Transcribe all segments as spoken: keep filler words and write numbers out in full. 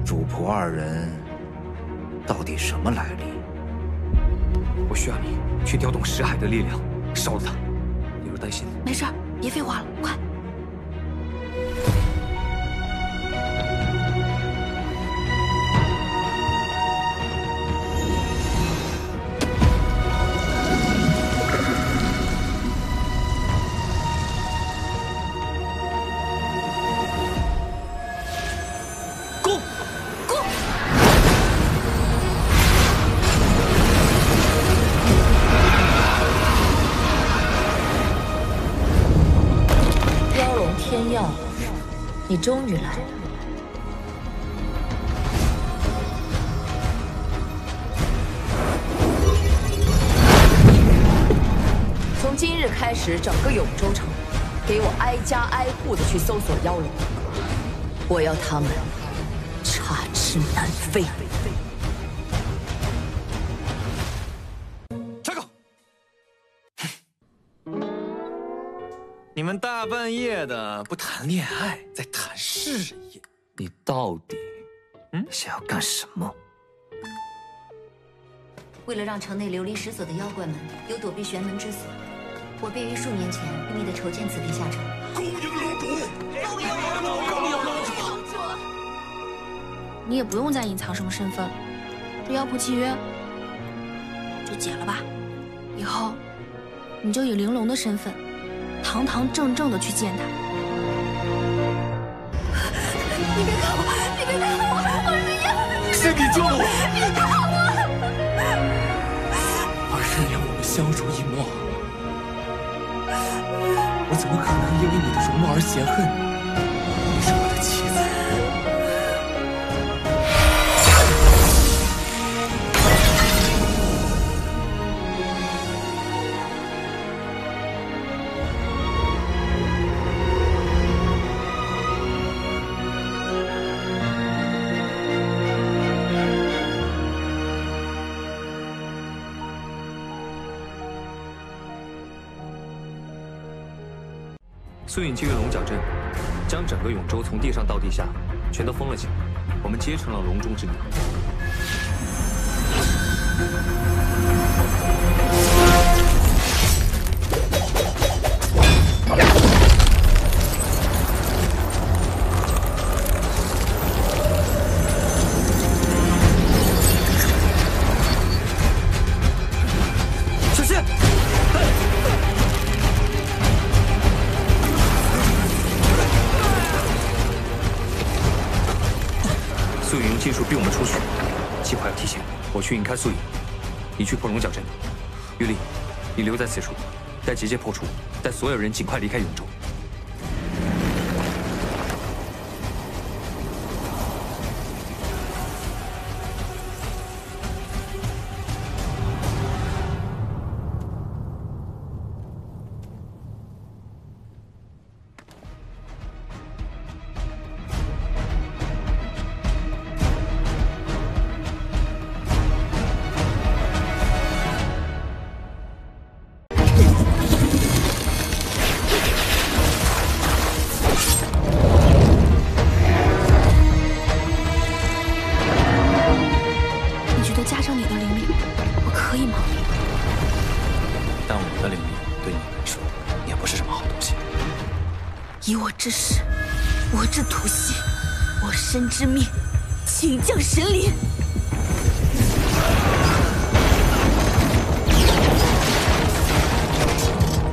那主仆二人到底什么来历？我需要你去调动石海的力量，烧了他。有人担心。没事，别废话了，快！ 你终于来了。 从今日开始，整个永州城，给我挨家挨户的去搜索妖龙，我要他们插翅难飞。 你们大半夜的不谈恋爱，在谈事业，你到底嗯想要干什么？为了让城内流离失所的妖怪们有躲避玄门之所，我便于数年前秘密的筹建此地下城。勾引楼主，勾引楼主，勾引楼主！你也不用再隐藏什么身份了，这妖仆契约就解了吧。以后你就以玲珑的身份。 堂堂正正的去见他。你别看我，你别看我，我是妖。是你救了我。别看我。二人让我们相濡以沫，我怎么可能因为你的容貌而嫌恨？你是我的妻子。 苏隐基于龙角阵，将整个永州从地上到地下全都封了起来。我们皆成了笼中之鸟。小心！ 素云技术逼我们出去，计划要提前。我去引开素云，你去破龙角阵。玉丽，你留在此处，待结界破除，带所有人尽快离开永州。之时，我之徒息，我身之命，请降神灵。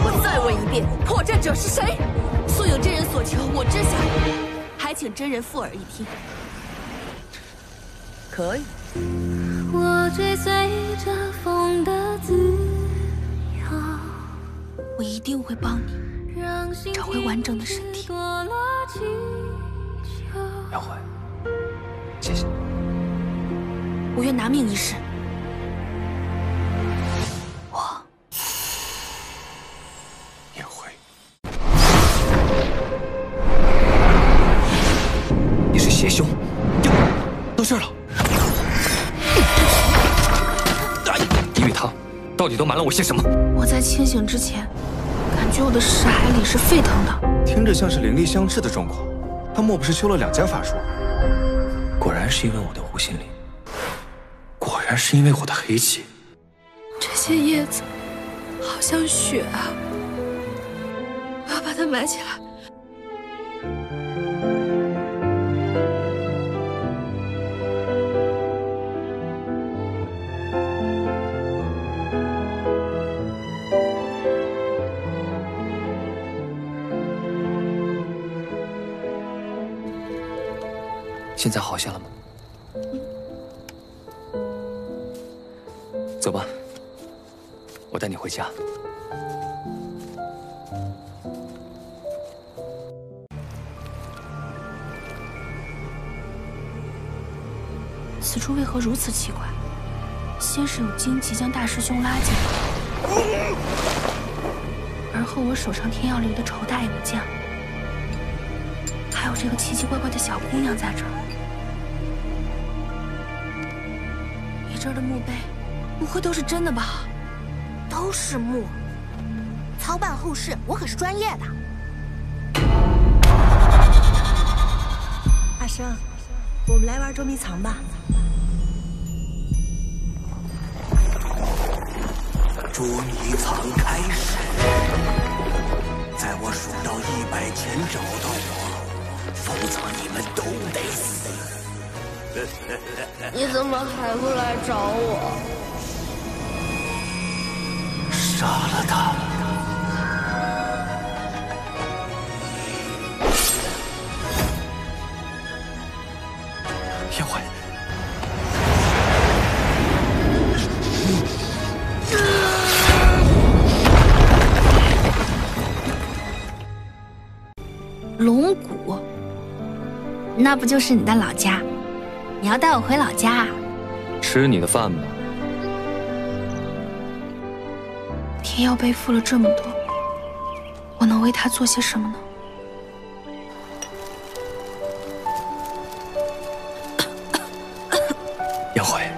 我再问一遍，破阵者是谁？素有真人所求，我知晓，还请真人附耳一听。可以。我追随着风的自由，我一定会帮你。 找回完整的身体，姚怀，谢谢。我愿拿命一试。我也会。你是邪凶，到这儿了。你与他到底都瞒了我些什么？我在清醒之前。 感觉我的识海里是沸腾的，听着像是灵力相斥的状况。他莫不是修了两家法术？果然是因为我的湖心林，果然是因为我的黑气。这些叶子好像雪啊，我要把它埋起来。 现在好些了吗？走吧，我带你回家。此处为何如此奇怪？先是有荆棘将大师兄拉进来，而后我手上天药流的仇大也不见了，还有这个奇奇怪怪的小姑娘在这儿。 这儿的墓碑，不会都是真的吧？都是墓。操办后事，我可是专业的。阿生，我们来玩捉迷藏吧。捉迷藏开始，在我数到一百前找到我，否则你们都得死。 你怎么还不来找我？杀了他！叶怀，龙骨，那不就是你的老家？ 你要带我回老家啊？吃你的饭吧。天耀背负了这么多，我能为他做些什么呢？杨怀，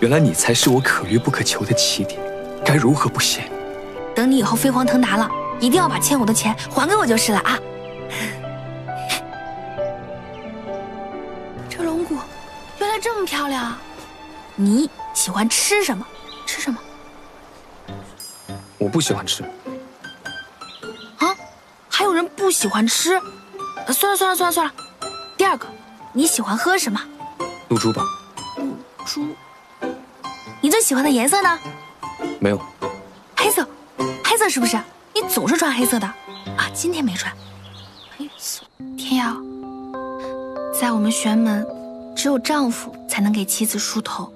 原来你才是我可遇不可求的起点，该如何不谢？等你以后飞黄腾达了，一定要把欠我的钱还给我就是了啊！ 这么漂亮啊，你喜欢吃什么？吃什么？我不喜欢吃。啊？还有人不喜欢吃？算了算了算了算了。第二个，你喜欢喝什么？露珠吧。露珠。你最喜欢的颜色呢？没有。黑色，黑色是不是？你总是穿黑色的啊？今天没穿。黑色。天耀，在我们玄门。 只有丈夫才能给妻子梳头。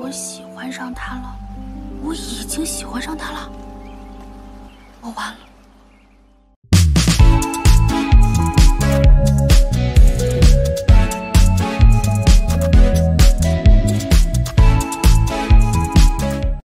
我喜欢上他了，我已经喜欢上他了，我完了。